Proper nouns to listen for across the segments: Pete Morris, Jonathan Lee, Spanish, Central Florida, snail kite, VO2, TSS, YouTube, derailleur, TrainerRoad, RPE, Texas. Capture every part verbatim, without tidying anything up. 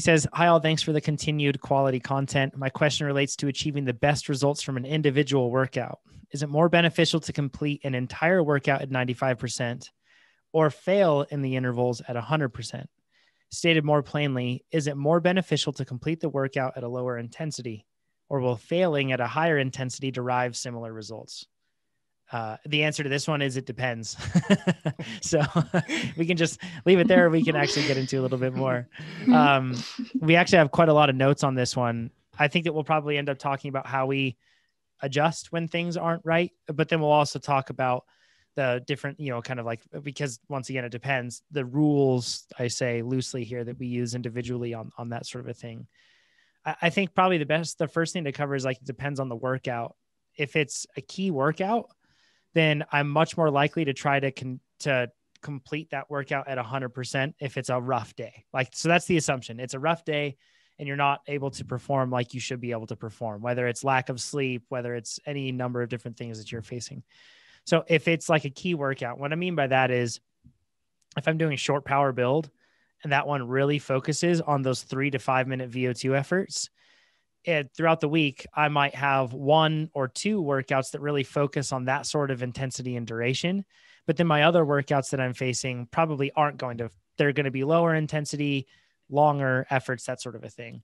He says, "Hi all, thanks for the continued quality content. My question relates to achieving the best results from an individual workout. Is it more beneficial to complete an entire workout at ninety-five percent or fail in the intervals at one hundred percent? Stated more plainly, is it more beneficial to complete the workout at a lower intensity, or will failing at a higher intensity derive similar results?" Uh, the answer to this one is it depends. So we can just leave it there. We can actually get into a little bit more. Um, we actually have quite a lot of notes on this one. I think that we'll probably end up talking about how we adjust when things aren't right, but then we'll also talk about the different, you know, kind of like, because once again, it depends, the rules I say loosely here that we use individually on, on that sort of a thing. I, I think probably the best, the first thing to cover is like, it depends on the workout. If it's a key workout, then I'm much more likely to try to con- to complete that workout at one hundred percent if it's a rough day. Like, so that's the assumption. It's a rough day and you're not able to perform like you should be able to perform, whether it's lack of sleep, whether it's any number of different things that you're facing. So if it's like a key workout, what I mean by that is if I'm doing a short power build and that one really focuses on those three to five minute V O two efforts, It, throughout the week, I might have one or two workouts that really focus on that sort of intensity and duration. But then my other workouts that I'm facing probably aren't going to, they're going to be lower intensity, longer efforts, that sort of a thing.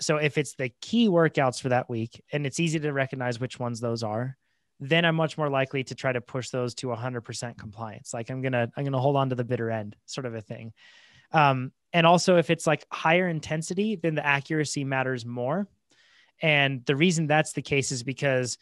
So if it's the key workouts for that week, and it's easy to recognize which ones those are, then I'm much more likely to try to push those to one hundred percent compliance. Like I'm going to, I'm going to hold on to the bitter end sort of a thing. Um, and also if it's like higher intensity, then the accuracy matters more. And the reason that's the case is because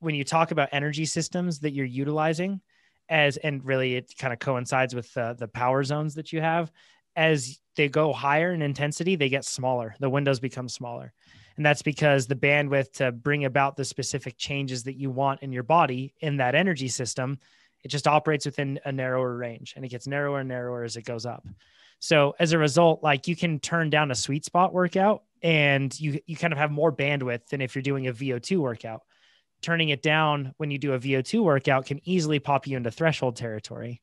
when you talk about energy systems that you're utilizing as, and really it kind of coincides with uh, the power zones that you have, as they go higher in intensity, they get smaller. The windows become smaller. And that's because the bandwidth to bring about the specific changes that you want in your body in that energy system, it just operates within a narrower range, and it gets narrower and narrower as it goes up. So as a result, like you can turn down a sweet spot workout and you you kind of have more bandwidth than if you're doing a V O two workout. Turning it down when you do a V O two workout can easily pop you into threshold territory.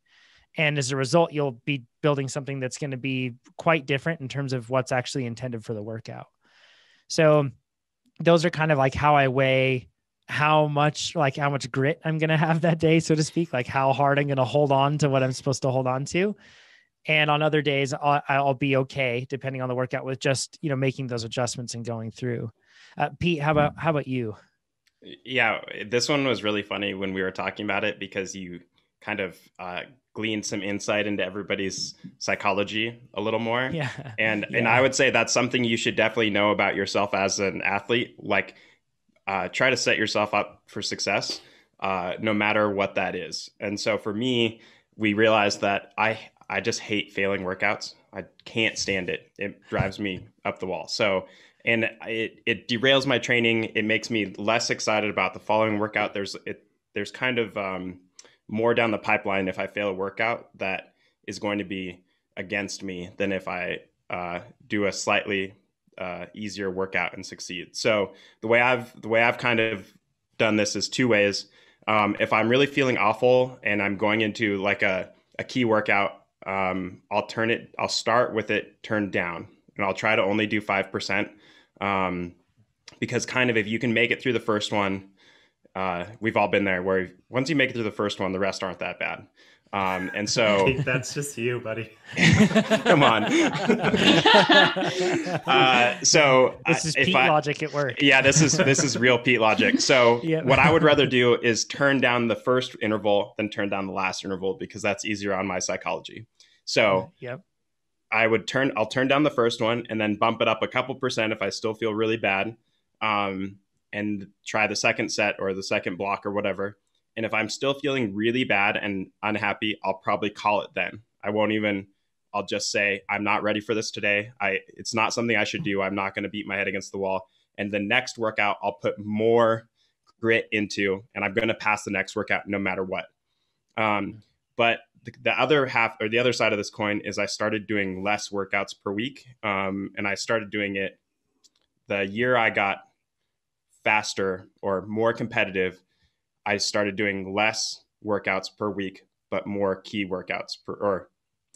And as a result, you'll be building something that's going to be quite different in terms of what's actually intended for the workout. So those are kind of like how I weigh how much, like how much grit I'm going to have that day, so to speak, like how hard I'm going to hold on to what I'm supposed to hold on to. And on other days, I'll, I'll be okay, depending on the workout, with just, you know, making those adjustments and going through. Uh, Pete, how about how about you? Yeah, this one was really funny when we were talking about it, because you kind of uh, gleaned some insight into everybody's psychology a little more. Yeah. And yeah. and I would say that's something you should definitely know about yourself as an athlete. Like, uh, try to set yourself up for success, uh, no matter what that is. And so for me, we realized that I. I just hate failing workouts. I can't stand it. It drives me up the wall. So, and it, it derails my training. It makes me less excited about the following workout. There's, it, there's kind of um, more down the pipeline if I fail a workout that is going to be against me than if I uh, do a slightly uh, easier workout and succeed. So the way I've, the way I've kind of done this is two ways. Um, if I'm really feeling awful and I'm going into like a, a key workout, Um, I'll turn it, I'll start with it turned down, and I'll try to only do five percent. Um, because kind of, if you can make it through the first one, uh, we've all been there where once you make it through the first one, the rest aren't that bad. Um, and so that's just you, buddy. Come on. uh, so this is Pete I, logic at work. Yeah, this is, this is real Pete logic. So yep. What I would rather do is turn down the first interval than turn down the last interval, because that's easier on my psychology. So yep. I would turn, I'll turn down the first one and then bump it up a couple percent if I still feel really bad. Um, and try the second set or the second block or whatever. And if I'm still feeling really bad and unhappy, I'll probably call it then. I won't even, I'll just say, I'm not ready for this today. I, it's not something I should do. I'm not going to beat my head against the wall. And the next workout, I'll put more grit into, and I'm going to pass the next workout no matter what. Um, but the, the other half, or the other side of this coin, is I started doing less workouts per week. Um, and I started doing it the year I got faster or more competitive. I started doing less workouts per week, but more key workouts per, or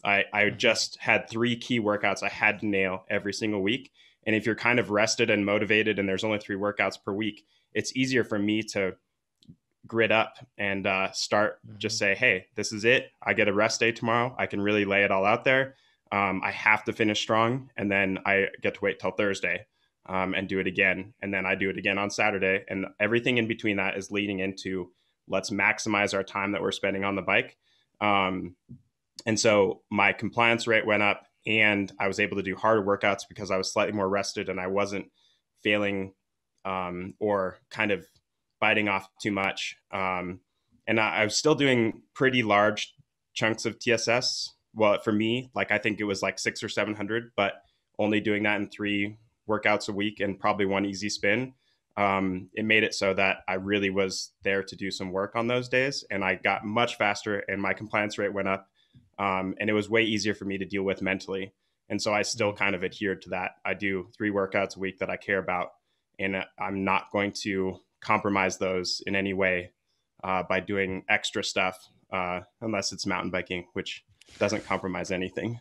I, I just had three key workouts I had to nail every single week. And if you're kind of rested and motivated and there's only three workouts per week, it's easier for me to grit up and uh, start mm-hmm. just say, hey, this is it. I get a rest day tomorrow. I can really lay it all out there. Um, I have to finish strong. And then I get to wait till Thursday um, and do it again. And then I do it again on Saturday. And everything in between that is leading into let's maximize our time that we're spending on the bike. Um, and so my compliance rate went up and I was able to do harder workouts because I was slightly more rested and I wasn't failing um, or kind of biting off too much. Um, and I, I was still doing pretty large chunks of T S S. Well, for me, like I think it was like six or seven hundred, but only doing that in three workouts a week and probably one easy spin. Um, it made it so that I really was there to do some work on those days. And I got much faster and my compliance rate went up. Um, and it was way easier for me to deal with mentally. And so I still kind of adhered to that. I do three workouts a week that I care about, and I'm not going to compromise those in any way uh, by doing extra stuff, uh, unless it's mountain biking, which doesn't compromise anything.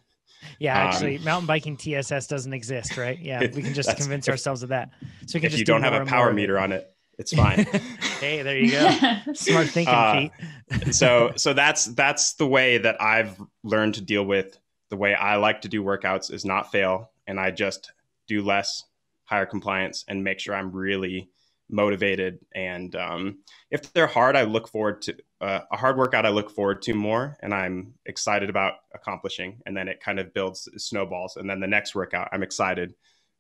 Yeah, actually, um, mountain biking T S S doesn't exist, right? Yeah, we can just convince ourselves of that. So we can if just you do don't have a power meter on it, it's fine. Hey, there you go. Smart thinking, uh, Pete. so, so that's that's the way that I've learned to deal with the way I like to do workouts is not fail, and I just do less, higher compliance, and make sure I'm really motivated. And um, if they're hard, I look forward to uh, a hard workout. I look forward to more, and I'm excited about accomplishing. And then it kind of builds, snowballs. And then the next workout, I'm excited,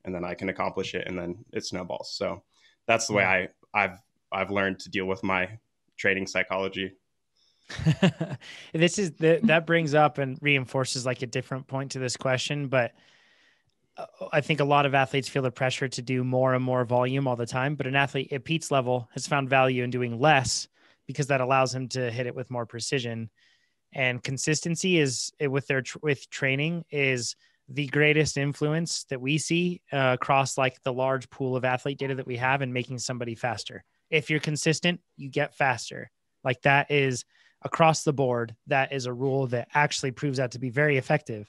and then I can accomplish it, and then it snowballs. So that's the way I I've I've learned to deal with my training psychology. This is the, that brings up and reinforces like a different point to this question, but I think a lot of athletes feel the pressure to do more and more volume all the time, but an athlete at Pete's level has found value in doing less because that allows him to hit it with more precision. And consistency is with their, with training is the greatest influence that we see uh, across like the large pool of athlete data that we have in making somebody faster. If you're consistent, you get faster. Like that is across the board. That is a rule that actually proves out to be very effective.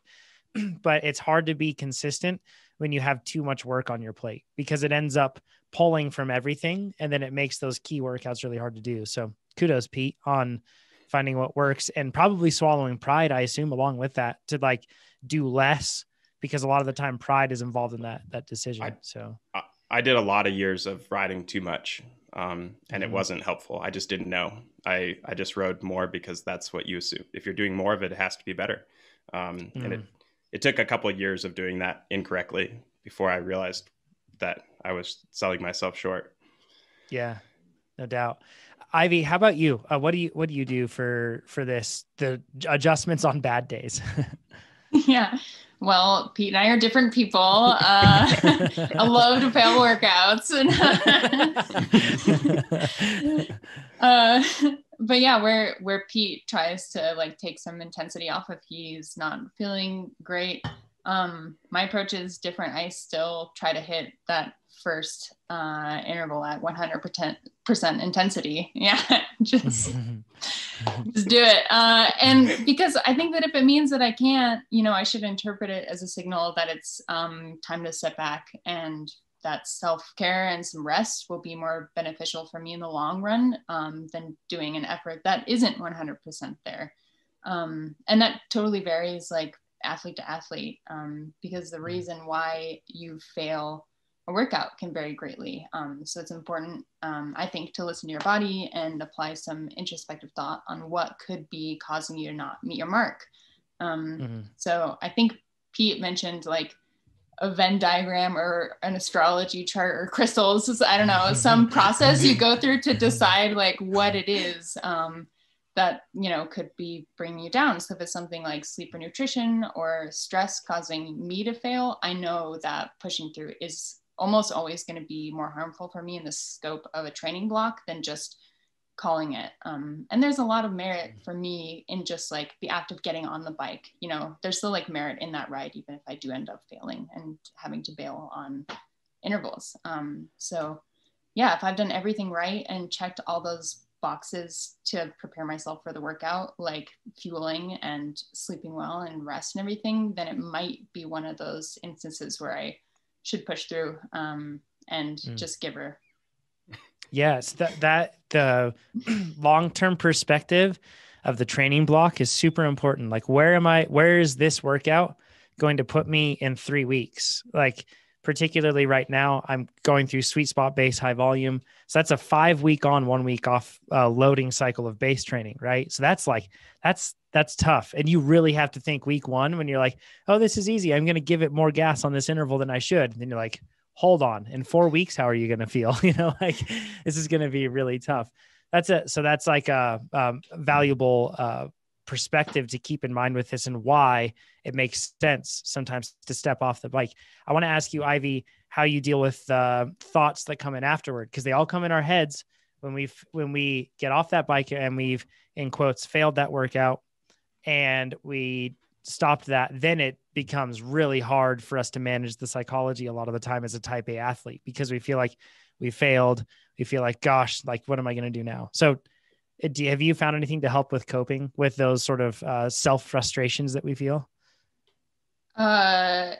But it's hard to be consistent when you have too much work on your plate because it ends up pulling from everything. And then it makes those key workouts really hard to do. So kudos, Pete, on finding what works and probably swallowing pride, I assume, along with that to like do less because a lot of the time pride is involved in that, that decision. I, so I, I did a lot of years of riding too much um, and mm-hmm. it wasn't helpful. I just didn't know. I, I just rode more because that's what you assume. If you're doing more of it, it has to be better. Um, mm-hmm. And it, It took a couple of years of doing that incorrectly before I realized that I was selling myself short. Yeah, no doubt. Ivy, how about you? Uh, what do you what do you do for for this the adjustments on bad days? Yeah, well, Pete and I are different people. Uh, I love to fail workouts. uh, But yeah, where, where Pete tries to like take some intensity off if he's not feeling great. Um, my approach is different. I still try to hit that first uh, interval at one hundred percent intensity. Yeah, just, just do it. Uh, and because I think that if it means that I can't, you know, I should interpret it as a signal that it's um, time to sit back, and that self-care and some rest will be more beneficial for me in the long run um, than doing an effort that isn't one hundred percent there. Um, and that totally varies like athlete to athlete um, because the reason why you fail a workout can vary greatly. Um, so it's important, um, I think, to listen to your body and apply some introspective thought on what could be causing you to not meet your mark. Um, mm-hmm. So I think Pete mentioned like a Venn diagram or an astrology chart or crystals, I don't know, some process you go through to decide like what it is um, that, you know, could be bringing you down. So if it's something like sleep or nutrition or stress causing me to fail, I know that pushing through is almost always going to be more harmful for me in the scope of a training block than just calling it. Um, and there's a lot of merit for me in just like the act of getting on the bike, you know, there's still like merit in that ride, even if I do end up failing and having to bail on intervals. Um, so yeah, if I've done everything right and checked all those boxes to prepare myself for the workout, like fueling and sleeping well and rest and everything, then it might be one of those instances where I should push through um, and mm. just give her. Yes, that, that the long-term perspective of the training block is super important. Like, where am I, where is this workout going to put me in three weeks? Like, particularly right now, I'm going through sweet spot base, high volume. So that's a five week on, one week off uh, loading cycle of base training, right? So that's like, that's, that's tough. And you really have to think week one when you're like, oh, this is easy, I'm going to give it more gas on this interval than I should. And then you're like, hold on, in four weeks, how are you going to feel? You know, like, this is going to be really tough. That's it. So that's like a um, valuable uh, perspective to keep in mind with this, and why it makes sense sometimes to step off the bike. I want to ask you, Ivy, how you deal with uh, thoughts that come in afterward, because they all come in our heads when we've, when we get off that bike and we've, in quotes, failed that workout and we stopped that. Then it becomes really hard for us to manage the psychology a lot of the time as a type A athlete, because we feel like we failed. We feel like, gosh, like, what am I going to do now? So do, have you found anything to help with coping with those sort of uh, self frustrations that we feel? Uh,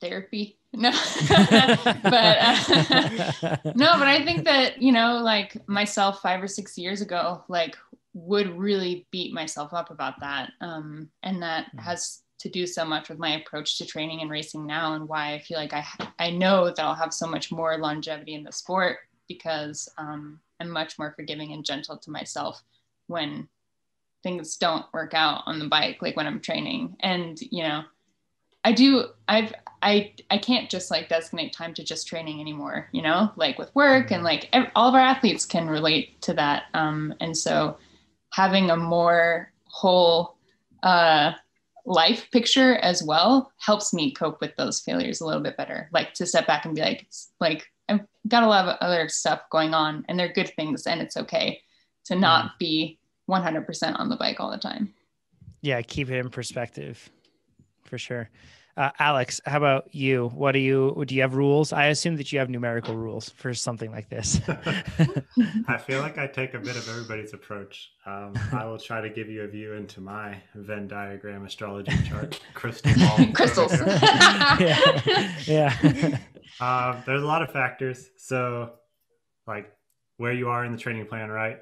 therapy. No, but uh, no, but I think that, you know, like myself five or six years ago, like would really beat myself up about that. Um, and that mm-hmm. has to do so much with my approach to training and racing now, and why I feel like I, I know that I'll have so much more longevity in the sport, because um, I'm much more forgiving and gentle to myself when things don't work out on the bike, like when I'm training. And, you know, I do, I've, I, I can't just like designate time to just training anymore, you know, like with work, and like ev- all of our athletes can relate to that. Um, and so having a more whole uh, life picture as well helps me cope with those failures a little bit better. Like to step back and be like, like, I've got a lot of other stuff going on, and they're good things, and it's okay to not be one hundred percent on the bike all the time. Yeah. Keep it in perspective for sure. Uh, Alex, how about you? What do you, do you have rules? I assume that you have numerical rules for something like this. I feel like I take a bit of everybody's approach. Um, I will try to give you a view into my Venn diagram astrology chart. Crystal ball. Crystals. Yeah. Yeah. Um, there's a lot of factors. So like where you are in the training plan, right?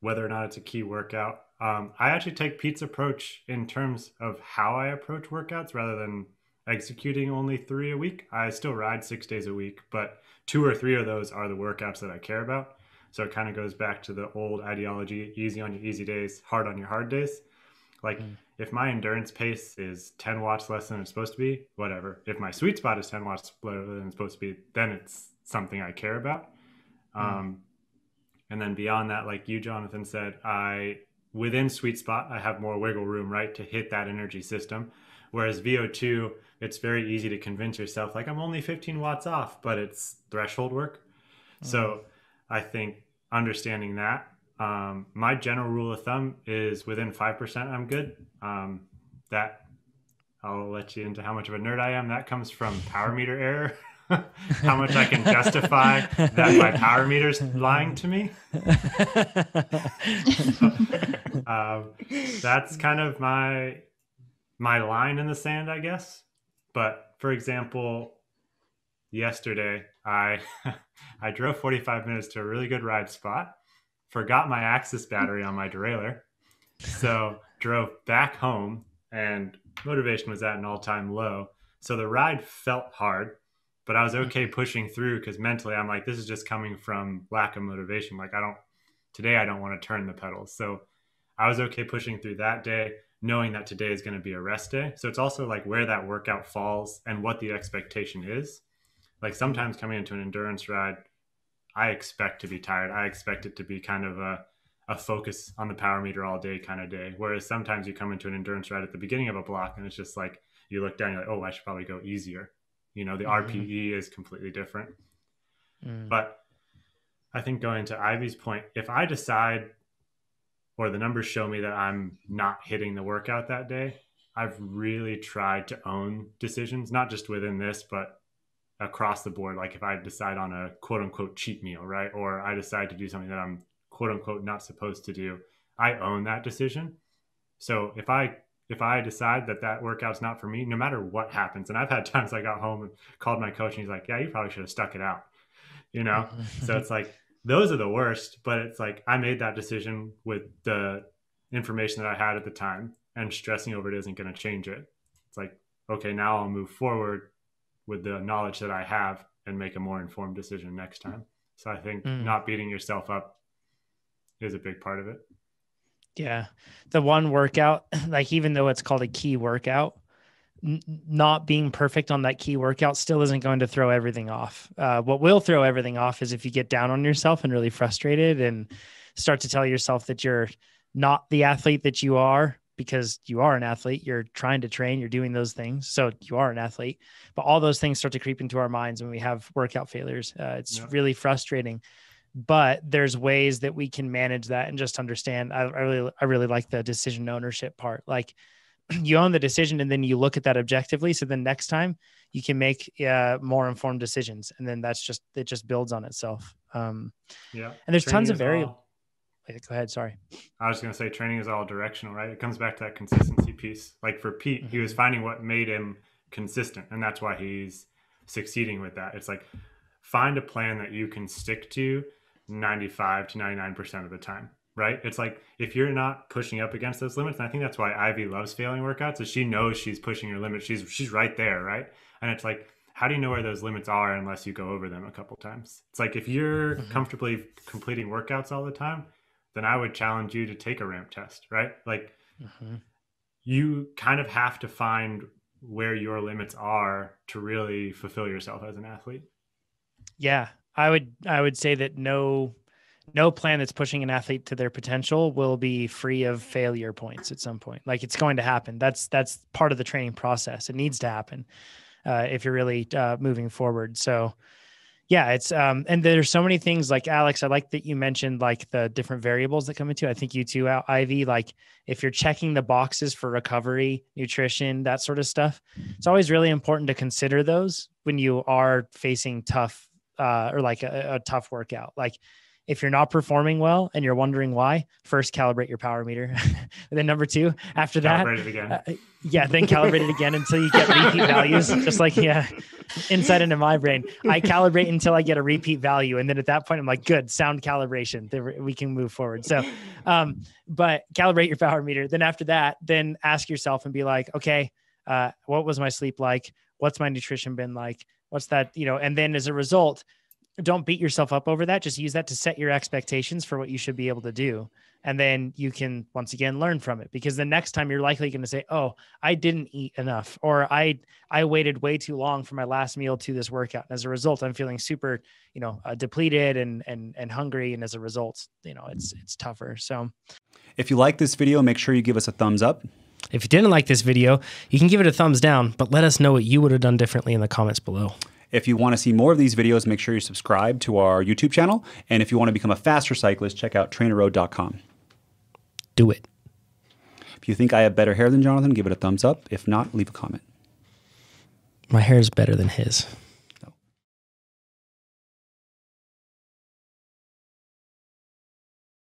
Whether or not it's a key workout. Um, I actually take Pete's approach in terms of how I approach workouts rather than executing only three a week. I still ride six days a week, but two or three of those are the workouts that I care about. So it kind of goes back to the old ideology, easy on your easy days, hard on your hard days. Like mm. if my endurance pace is ten watts less than it's supposed to be, whatever. If my sweet spot is ten watts lower than it's supposed to be, then it's something I care about. Mm. Um, and then beyond that, like you, Jonathan, said, I within sweet spot, I have more wiggle room, right, to hit that energy system. Whereas V O two, it's very easy to convince yourself, like, I'm only fifteen watts off, but it's threshold work. Mm. So I think understanding that, um, my general rule of thumb is within five percent, I'm good. Um, that I'll let you into how much of a nerd I am. That comes from power meter error. How much I can justify that my power meter's lying to me. um, that's kind of my my line in the sand, I guess. But for example, yesterday I I drove forty-five minutes to a really good ride spot, forgot my Axis battery on my derailleur, so drove back home, and motivation was at an all-time low. So the ride felt hard, but I was okay pushing through, because mentally I'm like, this is just coming from lack of motivation. Like I don't, today I don't want to turn the pedals. So I was okay pushing through that day, knowing that today is going to be a rest day. So it's also like where that workout falls and what the expectation is. Like sometimes coming into an endurance ride, I expect to be tired. I expect it to be kind of a, a focus on the power meter all day kind of day. Whereas sometimes you come into an endurance ride at the beginning of a block and it's just like, you look down, you're like, oh, I should probably go easier. You know, the mm-hmm. R P E is completely different. Mm. But I think going to Ivy's point, if I decide or the numbers show me that I'm not hitting the workout that day, I've really tried to own decisions, not just within this, but across the board. Like if I decide on a quote unquote cheat meal, right? Or I decide to do something that I'm quote unquote not supposed to do, I own that decision. So if I if I decide that that workout's not for me, no matter what happens, and I've had times I got home and called my coach and he's like, yeah, you probably should have stuck it out, you know? So it's like, those are the worst, but it's like, I made that decision with the information that I had at the time, and stressing over it isn't going to change it. It's like, okay, now I'll move forward with the knowledge that I have and make a more informed decision next time. So I think mm. not beating yourself up is a big part of it. Yeah. The one workout, like even though it's called a key workout, n- not being perfect on that key workout still isn't going to throw everything off. Uh, what will throw everything off is if you get down on yourself and really frustrated and start to tell yourself that you're not the athlete that you are, because you are an athlete, you're trying to train, you're doing those things. So you are an athlete, but all those things start to creep into our minds when we have workout failures. Uh, it's yeah. really frustrating. But there's ways that we can manage that and just understand. I, I really, I really like the decision ownership part. Like you own the decision and then you look at that objectively. So then next time you can make uh, more informed decisions. And then that's just, it just builds on itself. Um, yeah. And there's training tons of variables. All... Go ahead. Sorry. I was going to say training is all directional, right? It comes back to that consistency piece. Like for Pete, mm-hmm. he was finding what made him consistent. And that's why he's succeeding with that. It's like, find a plan that you can stick to ninety-five to ninety-nine percent of the time, right? It's like, if you're not pushing up against those limits, and I think that's why Ivy loves failing workouts, is she knows she's pushing her limits. She's, she's right there, right? And it's like, how do you know where those limits are unless you go over them a couple times? It's like, if you're mm-hmm. comfortably completing workouts all the time, then I would challenge you to take a ramp test, right? Like mm-hmm. you kind of have to find where your limits are to really fulfill yourself as an athlete. Yeah. I would, I would say that no, no plan that's pushing an athlete to their potential will be free of failure points at some point. Like it's going to happen. That's, that's part of the training process. It needs to happen uh, if you're really uh, moving forward. So yeah, it's, um, and there's so many things like Alex, I like that you mentioned like the different variables that come into, I think you too, Ivy, like if you're checking the boxes for recovery, nutrition, that sort of stuff, it's always really important to consider those when you are facing tough Uh, or like a, a tough workout. Like if you're not performing well and you're wondering why, first calibrate your power meter. And then number two, after that, calibrate it again. Uh, yeah, then calibrate it again until you get repeat values. Just like, yeah, insight into my brain. I calibrate until I get a repeat value. And then at that point, I'm like, good, sound calibration. Then we can move forward. So, um, but calibrate your power meter. Then after that, then ask yourself and be like, okay, uh, what was my sleep like? What's my nutrition been like? What's that, you know, and then as a result, don't beat yourself up over that. Just use that to set your expectations for what you should be able to do. And then you can, once again, learn from it, because the next time you're likely going to say, oh, I didn't eat enough, or I, I waited way too long for my last meal to this workout. And as a result, I'm feeling super, you know, uh, depleted and, and, and hungry. And as a result, you know, it's, it's tougher. So if you like this video, make sure you give us a thumbs up. If you didn't like this video, you can give it a thumbs down, but let us know what you would have done differently in the comments below. If you want to see more of these videos, make sure you subscribe to our YouTube channel. And if you want to become a faster cyclist, check out train a road dot com. Do it. If you think I have better hair than Jonathan, give it a thumbs up. If not, leave a comment. My hair is better than his.